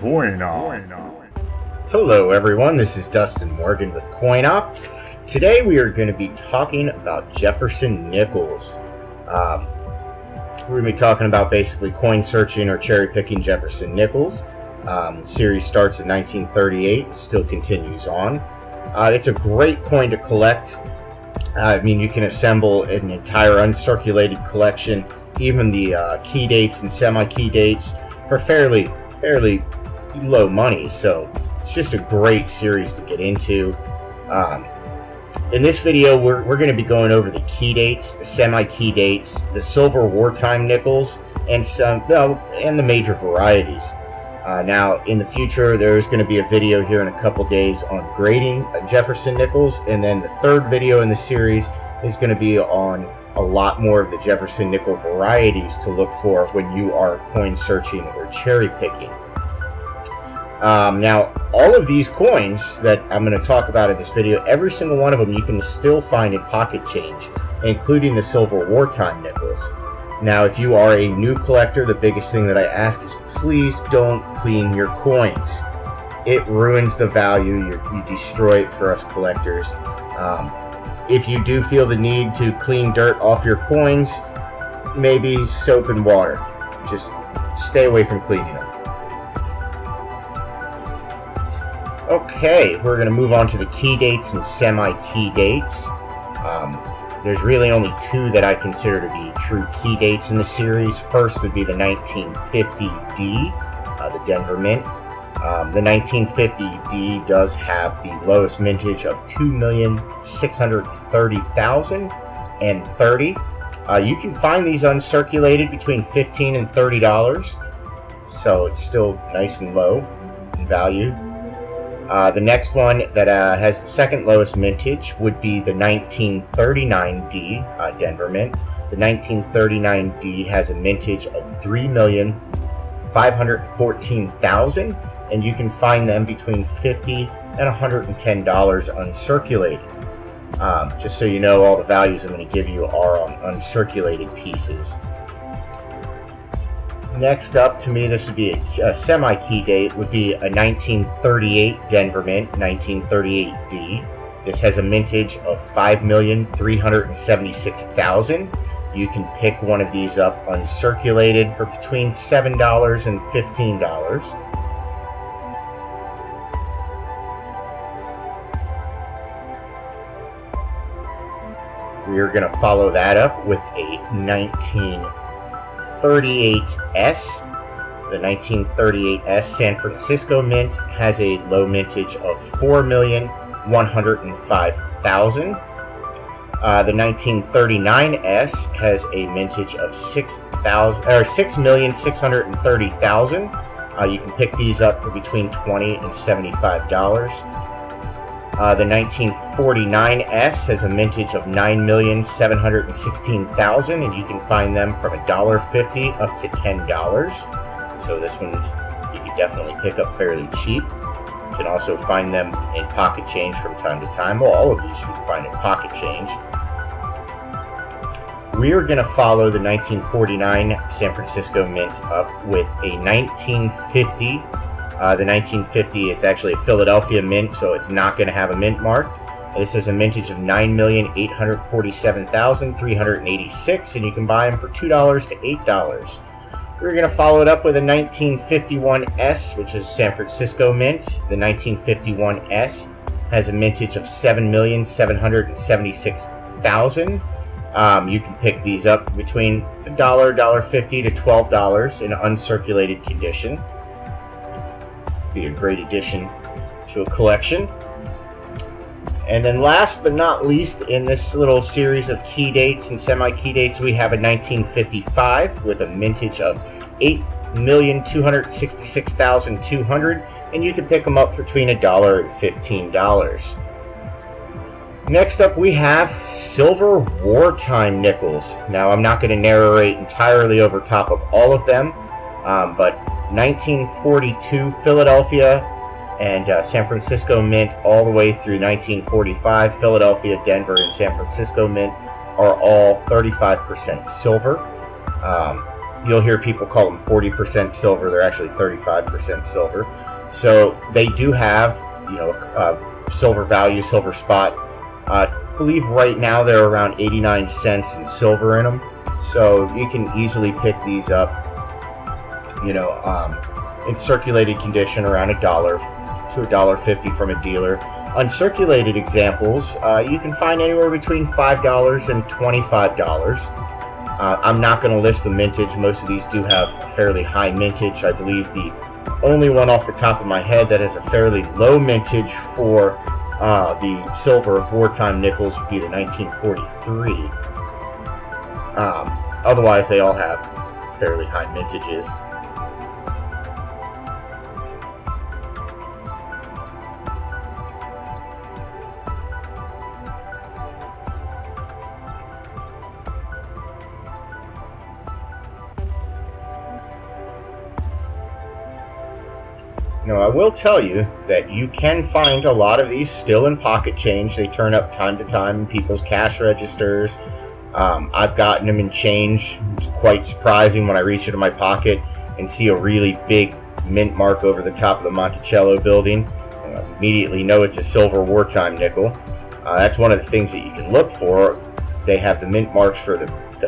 Coin-Op. Hello everyone, this is Dustin Morgan with Coin-Op. Today we are going to be talking about Jefferson Nichols. We're going to be talking about basically coin searching or cherry picking Jefferson Nichols. The series starts in 1938, still continues on. It's a great coin to collect. I mean, you can assemble an entire uncirculated collection, even the key dates and semi-key dates, for fairly low money. So it's just a great series to get into. In this video, we're going to be going over the key dates, the semi-key dates, the silver wartime nickels, and the major varieties. Now, in the future, there's going to be a video here in a couple days on grading Jefferson Nichols, and then the third video in the series is going to be on a lot more of the Jefferson Nickel varieties to look for when you are coin searching or cherry picking. Now, all of these coins that I'm going to talk about in this video, every single one of them you can still find in pocket change, including the silver wartime nickels. Now, if you are a new collector, the biggest thing that I ask is please don't clean your coins. It ruins the value. You destroy it for us collectors. If you do feel the need to clean dirt off your coins, maybe soap and water. Just stay away from cleaning them. Okay, we're going to move on to the key dates and semi-key dates. There's really only two that I consider to be true key dates in the series. First would be the 1950D, the Denver Mint. The 1950D does have the lowest mintage of 2,630,030. You can find these uncirculated between $15 and $30, so it's still nice and low in value. The next one that has the second lowest mintage would be the 1939D Denver Mint. The 1939D has a mintage of 3,514,000, and you can find them between $50 and $110 uncirculated. Just so you know, all the values I'm going to give you are on uncirculated pieces. Next up, to me, this would be a semi-key date, would be a 1938 Denver Mint, 1938D. This has a mintage of 5,376,000. You can pick one of these up uncirculated for between $7 and $15. We are going to follow that up with a 1938S. The 1938S San Francisco Mint has a low mintage of 4,105,000. The 1939S has a mintage of 6,630,000. You can pick these up for between $20 and $75. The 1949S has a mintage of 9,716,000, and you can find them from $1.50 up to $10. So this one you can definitely pick up fairly cheap. You can also find them in pocket change from time to time. Well, all of these you can find in pocket change. We are going to follow the 1949 San Francisco Mint up with a 1950. The 1950, it's actually a Philadelphia mint, so it's not going to have a mint mark. This is a mintage of 9,847,386, and you can buy them for $2 to $8. We're going to follow it up with a 1951S, which is San Francisco mint. The 1951S has a mintage of 7,776,000. You can pick these up between $1, $1.50 to $12 in uncirculated condition. Be a great addition to a collection. And then last but not least in this little series of key dates and semi-key dates, we have a 1955 with a mintage of 8,266,200, and you can pick them up between $1 and $15. Next up, we have silver wartime nickels. Now, I'm not going to narrate entirely over top of all of them, but 1942 Philadelphia and San Francisco Mint all the way through 1945 Philadelphia, Denver, and San Francisco Mint are all 35% silver. you'll hear people call them 40% silver. They're actually 35% silver. So they do have, you know, silver value, silver spot. I believe right now they're around 89 cents in silver in them. So you can easily pick these up, you know, in circulated condition around $1 to $1.50 from a dealer. Uncirculated examples, you can find anywhere between $5 and $25. I'm not going to list the mintage. Most of these do have fairly high mintage. I believe the only one off the top of my head that has a fairly low mintage for the silver of wartime nickels would be the 1943. Otherwise, they all have fairly high mintages. Now, I will tell you that you can find a lot of these still in pocket change. They turn up time to time in people's cash registers. I've gotten them in change. It's quite surprising when I reach into my pocket and see a really big mint mark over the top of the Monticello building. And I immediately know it's a silver wartime nickel. That's one of the things that you can look for. They have the mint marks for the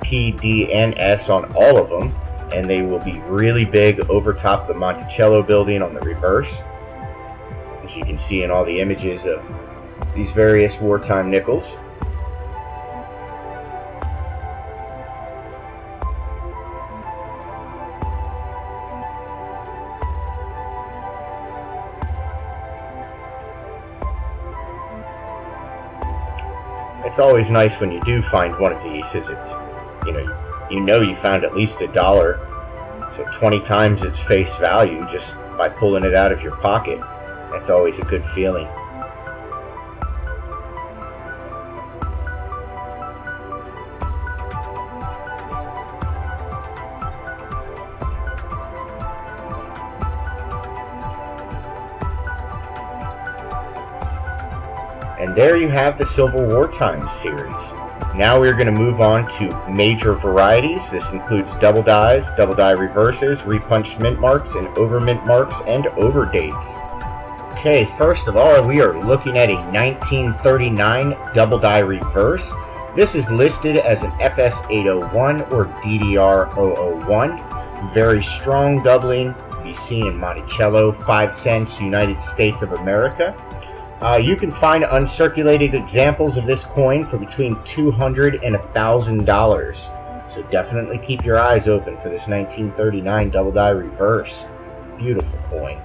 P, D, and S on all of them, and they will be really big over top of the Monticello building on the reverse, as you can see in all the images of these various wartime nickels. It's always nice when you do find one of these, as it's, you know you found at least $1, so 20 times its face value just by pulling it out of your pocket. That's always a good feeling. And there you have the Silver Wartime series. Now we're going to move on to major varieties. This includes double dies, double die reverses, repunched mint marks, and over mint marks and over dates. Okay, first of all, we are looking at a 1939 double die reverse. This is listed as an FS801 or DDR001. Very strong doubling. Be seen in Monticello, 5 cents, United States of America. You can find uncirculated examples of this coin for between $200 and $1,000. So definitely keep your eyes open for this 1939 double die reverse. Beautiful coin.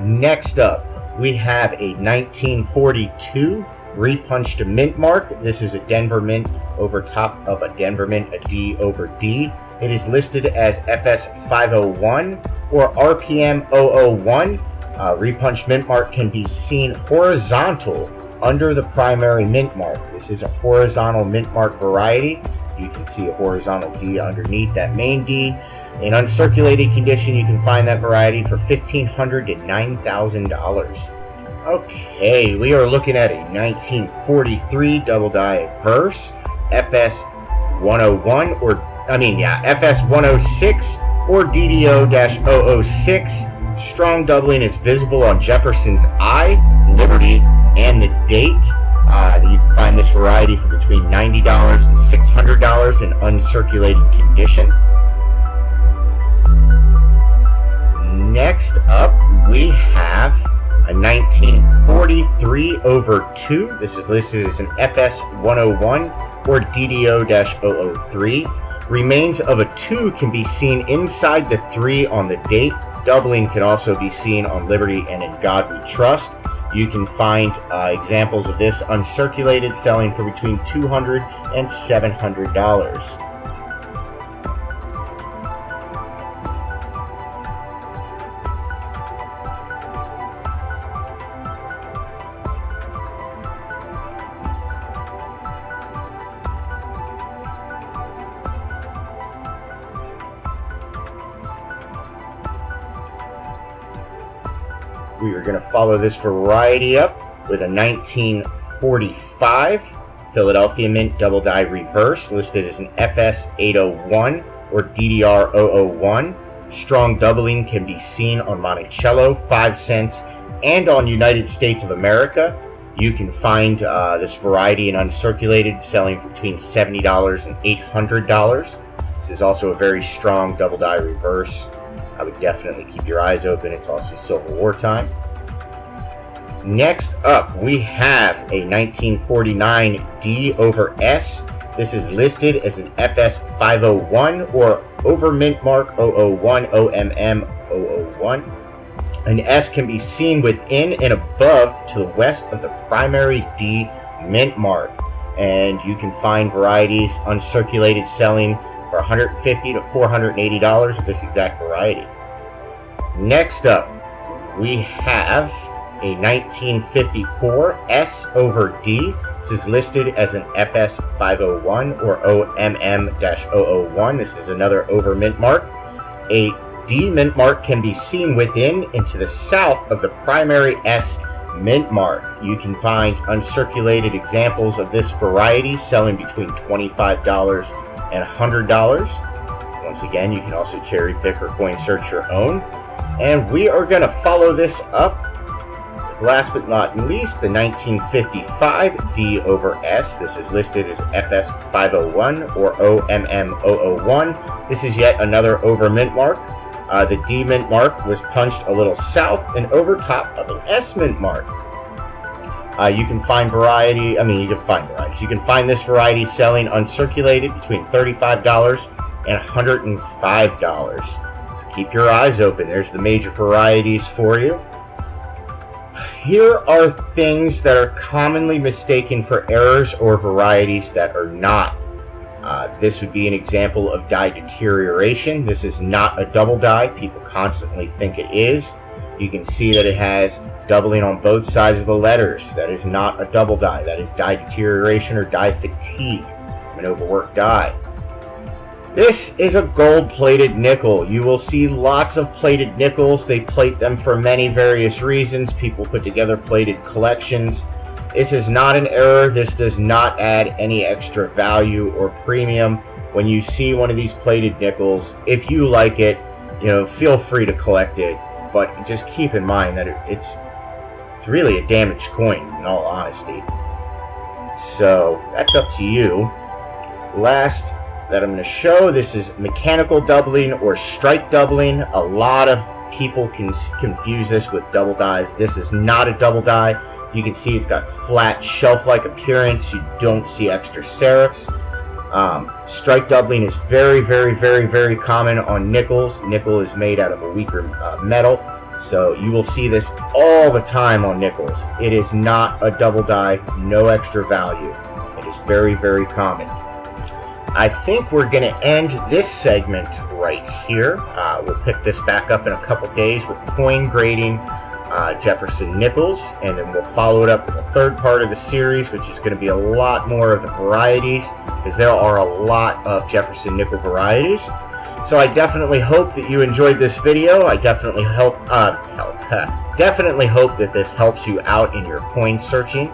Next up, we have a 1942 repunched mint mark. This is a Denver mint over top of a Denver mint, a D over D. It is listed as FS501 or RPM001. Repunched mint mark can be seen horizontal under the primary mint mark. This is a horizontal mint mark variety. You can see a horizontal D underneath that main D. In uncirculated condition, you can find that variety for $1,500 to $9,000. Okay, we are looking at a 1943 double die reverse, FS101 or FS106 or DDO-006. Strong doubling is visible on Jefferson's eye, Liberty, and the date. You can find this variety for between $90 and $600 in uncirculated condition. Next up, we have a 1943 over 2. This is listed as an FS101 or DDO-003. Remains of a 2 can be seen inside the 3 on the date. Doubling can also be seen on Liberty and In God We Trust. You can find examples of this uncirculated, selling for between $200 and $700. We are going to follow this variety up with a 1945 Philadelphia Mint double die reverse listed as an FS801 or DDR001. Strong doubling can be seen on Monticello, 5 cents, and on United States of America. You can find this variety in uncirculated, selling between $70 and $800. This is also a very strong double die reverse. I would definitely keep your eyes open. It's also Civil War time. Next up, we have a 1949 D/S. This is listed as an FS501 or Overmint Mark 001 OMM001. An S can be seen within and above to the west of the primary D mint mark, and you can find varieties uncirculated selling for $150 to $480 of this exact variety. Next up, we have a 1954 S/D. This is listed as an FS501 or OMM-001. This is another over mint mark. A D mint mark can be seen within and to the south of the primary S mint mark. You can find uncirculated examples of this variety selling between $25 and $100. Once again, you can also cherry pick or coin search your own. And we are going to follow this up, last but not least, the 1955 D/S. This is listed as FS501 or OMM001. This is yet another over mint mark. The D mint mark was punched a little south and over top of an S mint mark. You can find this variety selling uncirculated between $35 and $105. So keep your eyes open. There's the major varieties for you. Here are things that are commonly mistaken for errors or varieties that are not. This would be an example of die deterioration. This is not a double die. People constantly think it is. You can see that it has doubling on both sides of the letters. That is not a double die. That is die deterioration or die fatigue, an overworked die. This is a gold-plated nickel. You will see lots of plated nickels. They plate them for many various reasons. People put together plated collections. This is not an error. This does not add any extra value or premium. When you see one of these plated nickels, if you like it, feel free to collect it. But just keep in mind that it's really a damaged coin, in all honesty. So that's up to you. Last that I'm going to show, this is mechanical doubling or strike doubling. A lot of people can confuse this with double dies. This is not a double die. You can see it's got flat shelf-like appearance. You don't see extra serifs. Strike doubling is very, very, very, very common on nickels. Nickel is made out of a weaker metal, so you will see this all the time on nickels. It is not a double die, no extra value. It is very, very common. I think we're going to end this segment right here. We'll pick this back up in a couple days with coin grading Jefferson Nichols, and then we'll follow it up with the third part of the series, which is going to be a lot more of the varieties, because there are a lot of Jefferson Nichols varieties. So I definitely hope that you enjoyed this video. I definitely hope that this helps you out in your coin searching.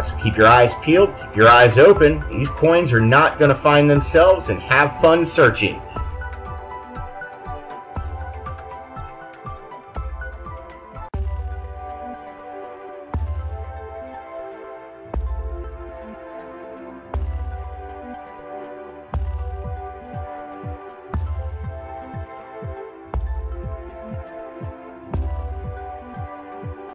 So keep your eyes peeled, keep your eyes open. These coins are not going to find themselves, and have fun searching.